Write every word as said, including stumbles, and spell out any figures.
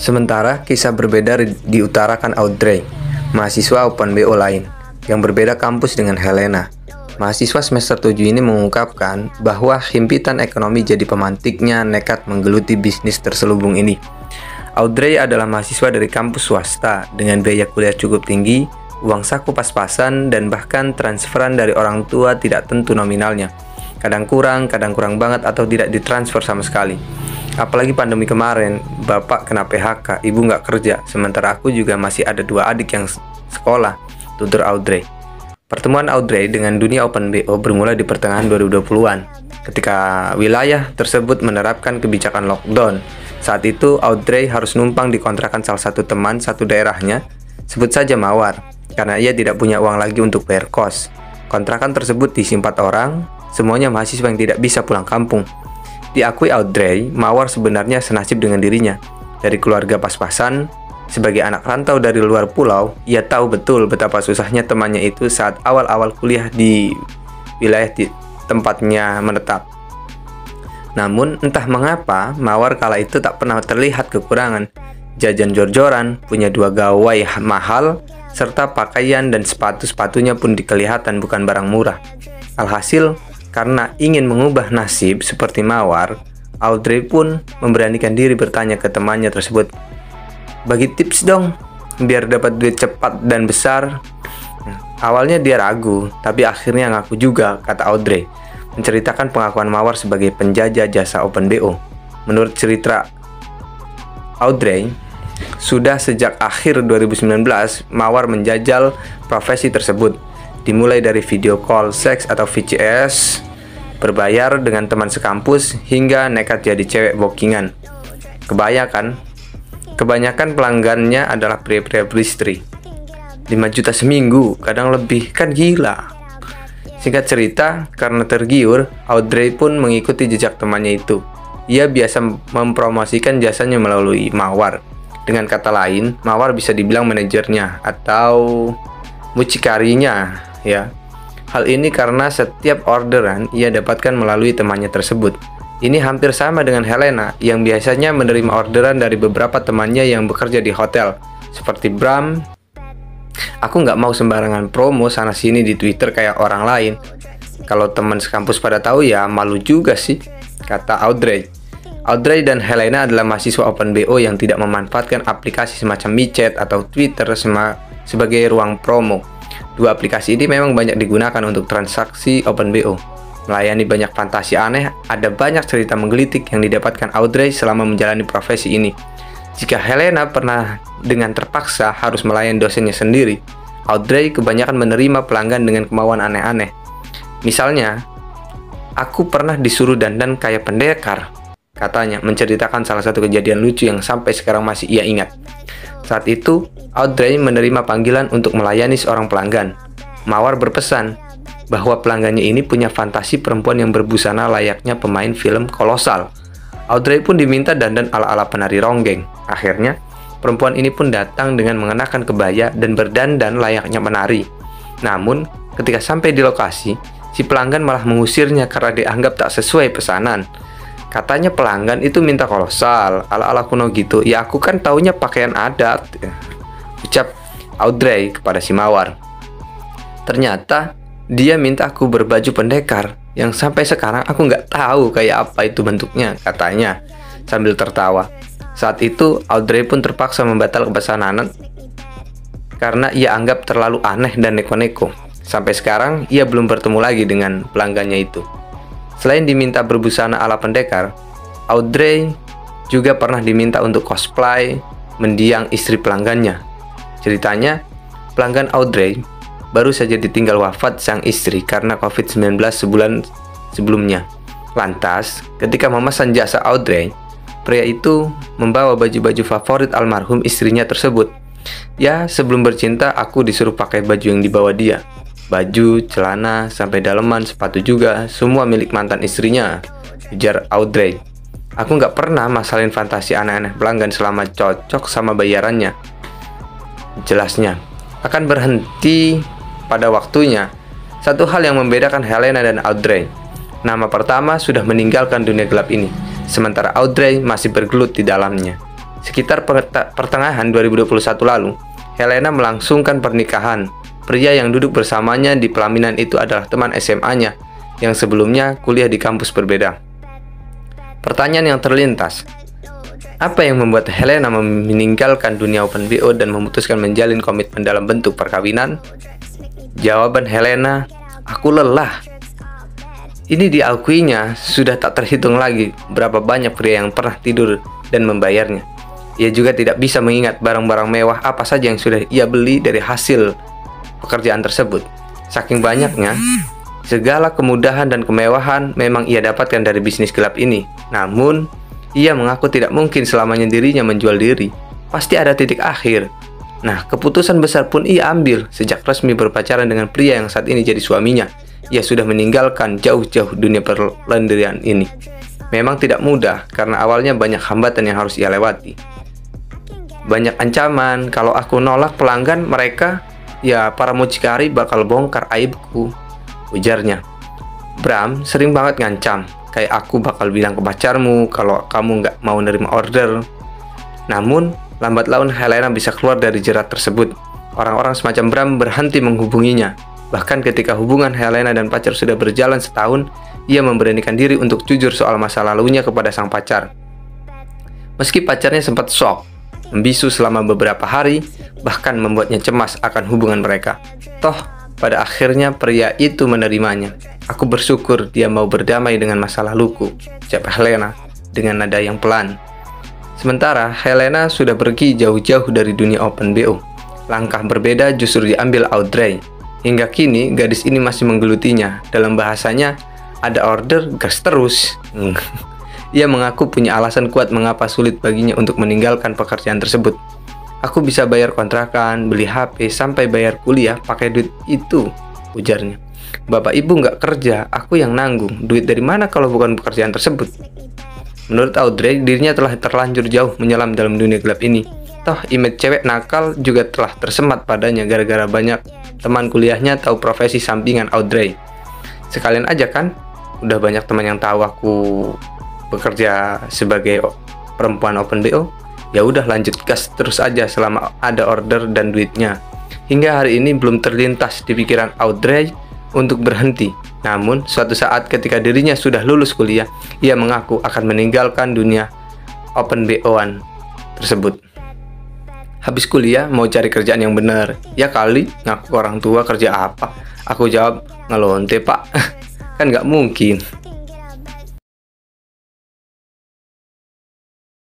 Sementara, kisah berbeda diutarakan Audrey, mahasiswa Open B O lain, yang berbeda kampus dengan Helena. Mahasiswa semester tujuh ini mengungkapkan bahwa himpitan ekonomi jadi pemantiknya nekat menggeluti bisnis terselubung ini. Audrey adalah mahasiswa dari kampus swasta dengan biaya kuliah cukup tinggi, uang saku pas-pasan, dan bahkan transferan dari orang tua tidak tentu nominalnya. Kadang kurang, kadang kurang banget, atau tidak ditransfer sama sekali. Apalagi pandemi kemarin, bapak kena P H K, ibu nggak kerja, sementara aku juga masih ada dua adik yang sekolah, tutur Audrey. Pertemuan Audrey dengan dunia Open B O bermula di pertengahan dua ribu dua puluhan, ketika wilayah tersebut menerapkan kebijakan lockdown. Saat itu, Audrey harus numpang di kontrakan salah satu teman satu daerahnya, sebut saja Mawar, karena ia tidak punya uang lagi untuk bayar kos. Kontrakan tersebut diisi empat orang, semuanya mahasiswa yang tidak bisa pulang kampung. Diakui Audrey, Mawar sebenarnya senasib dengan dirinya. Dari keluarga pas-pasan, sebagai anak rantau dari luar pulau, ia tahu betul betapa susahnya temannya itu saat awal-awal kuliah di wilayah di tempatnya menetap. Namun, entah mengapa, Mawar kala itu tak pernah terlihat kekurangan. Jajan jor-joran, punya dua gawai mahal, serta pakaian dan sepatu-sepatunya pun dikelihatan bukan barang murah. Alhasil, karena ingin mengubah nasib seperti Mawar, Audrey pun memberanikan diri bertanya ke temannya tersebut, "Bagi tips dong, biar dapat duit cepat dan besar." Awalnya dia ragu, tapi akhirnya ngaku juga, kata Audrey, menceritakan pengakuan Mawar sebagai penjajah jasa Open B O. Menurut cerita Audrey, sudah sejak akhir dua ribu sembilan belas, Mawar menjajal profesi tersebut. Dimulai dari video call seks atau V C S, berbayar dengan teman sekampus, hingga nekat jadi cewek bookingan. Kebanyakan Kebanyakan pelanggannya adalah pria-pria beristri. lima juta seminggu, kadang lebih, kan gila. Singkat cerita, karena tergiur, Audrey pun mengikuti jejak temannya itu. Ia biasa mempromosikan jasanya melalui Mawar. Dengan kata lain, Mawar bisa dibilang manajernya atau mucikarinya, ya. Hal ini karena setiap orderan ia dapatkan melalui temannya tersebut. Ini hampir sama dengan Helena yang biasanya menerima orderan dari beberapa temannya yang bekerja di hotel, seperti Bram. Aku nggak mau sembarangan promo sana-sini di Twitter kayak orang lain. Kalau teman sekampus pada tahu ya malu juga sih, kata Audrey. Audrey dan Helena adalah mahasiswa Open B O yang tidak memanfaatkan aplikasi semacam MiChat atau Twitter sebagai ruang promo. Dua aplikasi ini memang banyak digunakan untuk transaksi Open B O. Melayani banyak fantasi aneh, ada banyak cerita menggelitik yang didapatkan Audrey selama menjalani profesi ini. Jika Helena pernah dengan terpaksa harus melayani dosennya sendiri, Audrey kebanyakan menerima pelanggan dengan kemauan aneh-aneh. Misalnya, "Aku pernah disuruh dandan kayak pendekar," katanya, menceritakan salah satu kejadian lucu yang sampai sekarang masih ia ingat. Saat itu, Audrey menerima panggilan untuk melayani seorang pelanggan. Mawar berpesan bahwa pelanggannya ini punya fantasi perempuan yang berbusana layaknya pemain film kolosal. Audrey pun diminta dandan ala-ala penari ronggeng. Akhirnya, perempuan ini pun datang dengan mengenakan kebaya dan berdandan layaknya penari. Namun, ketika sampai di lokasi, si pelanggan malah mengusirnya karena dianggap tak sesuai pesanan. Katanya pelanggan itu minta kolosal, ala-ala kuno gitu. "Ya aku kan taunya pakaian adat," ucap Audrey kepada si Mawar. Ternyata, dia minta aku berbaju pendekar, yang sampai sekarang aku nggak tahu kayak apa itu bentuknya, katanya, sambil tertawa. Saat itu, Audrey pun terpaksa membatalkan pesanan karena ia anggap terlalu aneh dan neko-neko. Sampai sekarang, ia belum bertemu lagi dengan pelanggannya itu. Selain diminta berbusana ala pendekar, Audrey juga pernah diminta untuk cosplay mendiang istri pelanggannya. Ceritanya, pelanggan Audrey baru saja ditinggal wafat sang istri karena COVID sembilan belas sebulan sebelumnya. Lantas, ketika memesan jasa Audrey, pria itu membawa baju-baju favorit almarhum istrinya tersebut. "Ya, sebelum bercinta, aku disuruh pakai baju yang dibawa dia. Baju, celana, sampai daleman, sepatu juga, semua milik mantan istrinya," ujar Audrey. "Aku nggak pernah masalahin fantasi aneh-aneh pelanggan selama cocok sama bayarannya," jelasnya. Akan berhenti pada waktunya. Satu hal yang membedakan Helena dan Audrey, nama pertama sudah meninggalkan dunia gelap ini, sementara Audrey masih bergelut di dalamnya. Sekitar pertengahan dua ribu dua puluh satu lalu, Helena melangsungkan pernikahan. Pria yang duduk bersamanya di pelaminan itu adalah teman S M A-nya yang sebelumnya kuliah di kampus berbeda. Pertanyaan yang terlintas, apa yang membuat Helena meninggalkan dunia Open B O dan memutuskan menjalin komitmen dalam bentuk perkawinan? Jawaban Helena, aku lelah. Ini diakuinya sudah tak terhitung lagi berapa banyak pria yang pernah tidur dan membayarnya. Ia juga tidak bisa mengingat barang-barang mewah apa saja yang sudah ia beli dari hasil pekerjaan tersebut. Saking banyaknya, segala kemudahan dan kemewahan memang ia dapatkan dari bisnis gelap ini. Namun, ia mengaku tidak mungkin selamanya dirinya menjual diri. Pasti ada titik akhir. Nah, keputusan besar pun ia ambil sejak resmi berpacaran dengan pria yang saat ini jadi suaminya. Ia sudah meninggalkan jauh-jauh dunia perlendirian ini. Memang tidak mudah, karena awalnya banyak hambatan yang harus ia lewati. Banyak ancaman, kalau aku nolak pelanggan mereka, ya para mucikari bakal bongkar aibku, ujarnya. Bram sering banget ngancam, kayak aku bakal bilang ke pacarmu kalau kamu nggak mau nerima order. Namun, lambat laun Helena bisa keluar dari jerat tersebut. Orang-orang semacam Bram berhenti menghubunginya. Bahkan ketika hubungan Helena dan pacar sudah berjalan setahun, ia memberanikan diri untuk jujur soal masa lalunya kepada sang pacar. Meski pacarnya sempat shock, membisu selama beberapa hari, bahkan membuatnya cemas akan hubungan mereka. Toh, pada akhirnya pria itu menerimanya. Aku bersyukur dia mau berdamai dengan masa laluku, ucap Helena dengan nada yang pelan. Sementara, Helena sudah pergi jauh-jauh dari dunia Open B O. Langkah berbeda justru diambil Audrey. Hingga kini, gadis ini masih menggelutinya. Dalam bahasanya, ada order, gas terus. Ia mengaku punya alasan kuat mengapa sulit baginya untuk meninggalkan pekerjaan tersebut. Aku bisa bayar kontrakan, beli H P, sampai bayar kuliah pakai duit itu, ujarnya. Bapak ibu nggak kerja, aku yang nanggung. Duit dari mana kalau bukan pekerjaan tersebut? Menurut Audrey, dirinya telah terlanjur jauh menyelam dalam dunia gelap ini. Toh, image cewek nakal juga telah tersemat padanya gara-gara banyak teman kuliahnya tahu profesi sampingan Audrey. Sekalian aja kan, udah banyak teman yang tahu aku bekerja sebagai perempuan Open B O. Ya udah lanjut gas terus aja selama ada order dan duitnya. Hingga hari ini belum terlintas di pikiran Audrey untuk berhenti. Namun suatu saat ketika dirinya sudah lulus kuliah, ia mengaku akan meninggalkan dunia Open B O-an tersebut. Habis kuliah mau cari kerjaan yang benar. Ya kali, ngaku orang tua kerja apa? Aku jawab, ngelonte pak. Kan nggak mungkin.